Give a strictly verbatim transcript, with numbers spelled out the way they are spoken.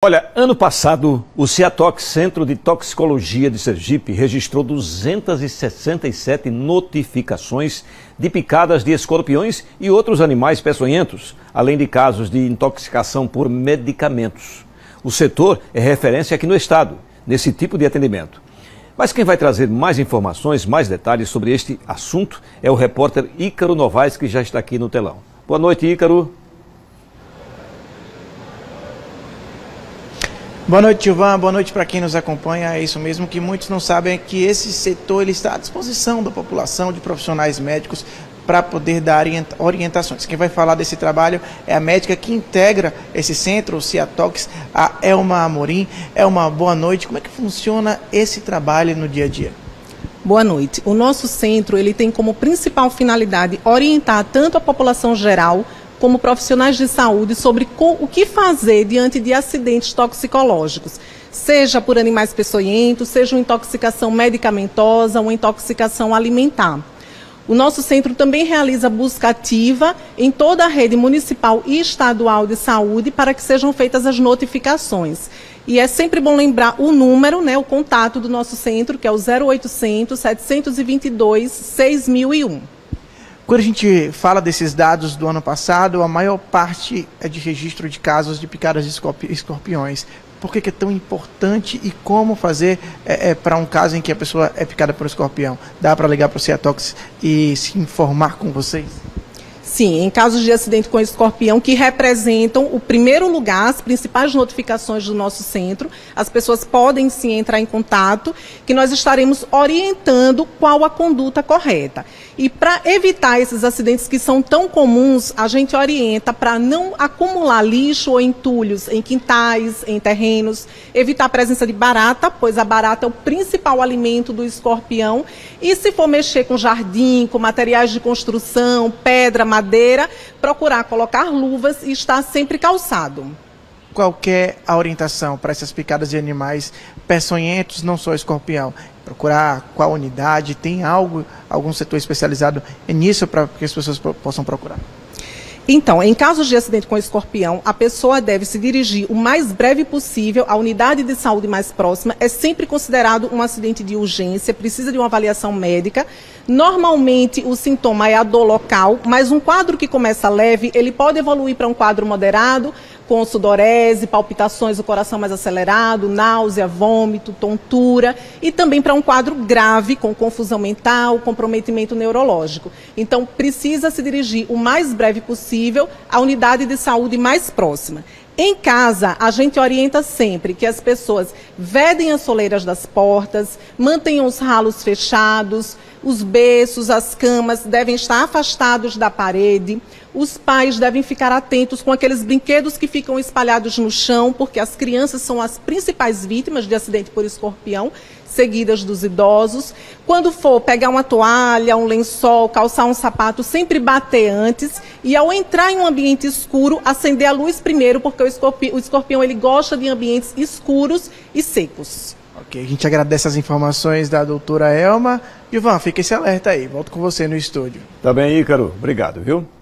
Olha, ano passado, o CIATox, Centro de Toxicologia de Sergipe, registrou duzentas e sessenta e sete notificações de picadas de escorpiões e outros animais peçonhentos, além de casos de intoxicação por medicamentos. O setor é referência aqui no estado, nesse tipo de atendimento. Mas quem vai trazer mais informações, mais detalhes sobre este assunto é o repórter Ícaro Novaes, que já está aqui no telão. Boa noite, Ícaro. Boa noite, Ivan. Boa noite para quem nos acompanha. É isso mesmo que muitos não sabem, é que esse setor ele está à disposição da população, de profissionais médicos, para poder dar orientações. Quem vai falar desse trabalho é a médica que integra esse centro, o CIATox, a Elma Amorim. Elma, boa noite. Como é que funciona esse trabalho no dia a dia? Boa noite. O nosso centro ele tem como principal finalidade orientar tanto a população geral, como profissionais de saúde, sobre o que fazer diante de acidentes toxicológicos, seja por animais peçonhentos, seja uma intoxicação medicamentosa, uma intoxicação alimentar. O nosso centro também realiza busca ativa em toda a rede municipal e estadual de saúde para que sejam feitas as notificações. E é sempre bom lembrar o número, né, o contato do nosso centro, que é o zero oitocentos, setecentos e vinte e dois, seis mil e um. Quando a gente fala desses dados do ano passado, a maior parte é de registro de casos de picadas de escorpiões. Por que que é tão importante e como fazer é, é, para um caso em que a pessoa é picada por escorpião? Dá para ligar para o CIATox e se informar com vocês? Sim, em casos de acidente com escorpião, que representam o primeiro lugar, as principais notificações do nosso centro, as pessoas podem sim entrar em contato, que nós estaremos orientando qual a conduta correta. E para evitar esses acidentes que são tão comuns, a gente orienta para não acumular lixo ou entulhos em quintais, em terrenos, evitar a presença de barata, pois a barata é o principal alimento do escorpião, e se for mexer com jardim, com materiais de construção, pedra, madeira, Madeira, procurar colocar luvas e estar sempre calçado. Qualquer orientação para essas picadas de animais peçonhentos, não só escorpião, procurar qual unidade, tem algo, algum setor especializado nisso para que as pessoas possam procurar? Então, em casos de acidente com escorpião, a pessoa deve se dirigir o mais breve possível à unidade de saúde mais próxima. É sempre considerado um acidente de urgência, precisa de uma avaliação médica. Normalmente, o sintoma é a dor local, mas um quadro que começa leve, ele pode evoluir para um quadro moderado, com sudorese, palpitações, o coração mais acelerado, náusea, vômito, tontura, e também para um quadro grave, com confusão mental, comprometimento neurológico. Então, precisa se dirigir o mais breve possível a unidade de saúde mais próxima. Em casa, a gente orienta sempre que as pessoas vedem as soleiras das portas, mantenham os ralos fechados, os berços, as camas devem estar afastados da parede, os pais devem ficar atentos com aqueles brinquedos que ficam espalhados no chão, porque as crianças são as principais vítimas de acidente por escorpião, seguidas dos idosos. Quando for pegar uma toalha, um lençol, calçar um sapato, sempre bater antes e ao entrar em um ambiente escuro, acender a luz primeiro, porque o escorpião, o escorpião ele gosta de ambientes escuros e secos. Ok, a gente agradece as informações da doutora Elma. Ivan, fica esse alerta aí, volto com você no estúdio. Tá bem, Ícaro, obrigado, viu?